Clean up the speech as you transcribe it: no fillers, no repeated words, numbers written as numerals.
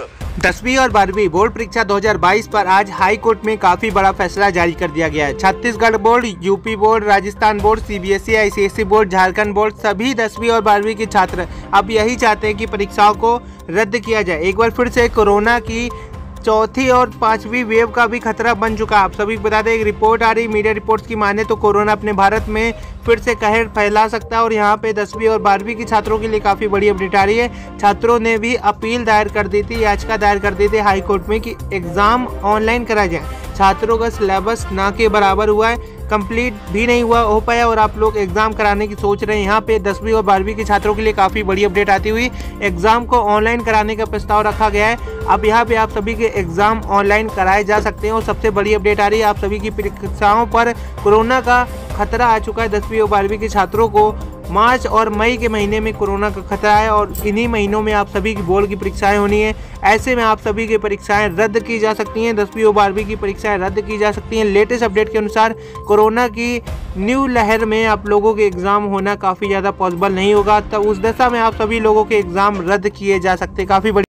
छात्र। 10वीं और 12वीं बोर्ड परीक्षा 2022 पर आज हाई कोर्ट में काफी बड़ा फैसला जारी कर दिया गया है। Chhattisgarh board, UP board, Rajasthan board, CBSE, ICSE board, Jharkhand board सभी 10वीं और 12वीं के छात्र अब यही चाहते हैं कि परीक्षाओं को रद्द किया जाए। एक बार फिर से कोरोना की चौथी और पांचवी वेव का भी खतरा बन चुका। आप सभी को बता दें, एक रिपोर्ट आ रही मीडिया रिपोर्ट्स की माने तो कोरोना अपने भारत में फिर से कहर फैला सकता है और यहाँ पे 10वीं और 12वीं के छात्रों के लिए काफ़ी बड़ी अपडेट आ रही है। छात्रों ने भी अपील दायर कर दी थी, याचिका दायर कर दी थी हाईकोर्ट में कि एग्ज़ाम ऑनलाइन करा जाए। छात्रों का सिलेबस ना के बराबर हुआ है, कंप्लीट भी नहीं हुआ हो पाया और आप लोग एग्ज़ाम कराने की सोच रहे हैं। यहाँ पे 10वीं और 12वीं के छात्रों के लिए काफ़ी बड़ी अपडेट आती हुई एग्ज़ाम को ऑनलाइन कराने का प्रस्ताव रखा गया है। अब यहाँ पे आप सभी के एग्ज़ाम ऑनलाइन कराए जा सकते हैं और सबसे बड़ी अपडेट आ रही है आप सभी की परीक्षाओं पर कोरोना का खतरा आ चुका है। 10वीं और 12वीं के छात्रों को मार्च और मई के महीने में कोरोना का खतरा है और इन्हीं महीनों में आप सभी की बोर्ड की परीक्षाएं होनी है। ऐसे में आप सभी की परीक्षाएं रद्द की जा सकती हैं, 10वीं और 12वीं की परीक्षाएं रद्द की जा सकती हैं। लेटेस्ट अपडेट के अनुसार कोरोना की न्यू लहर में आप लोगों के एग्ज़ाम होना काफ़ी ज़्यादा पॉसिबल नहीं होगा, तब उस दशा में आप सभी लोगों के एग्ज़ाम रद्द किए जा सकते। काफ़ी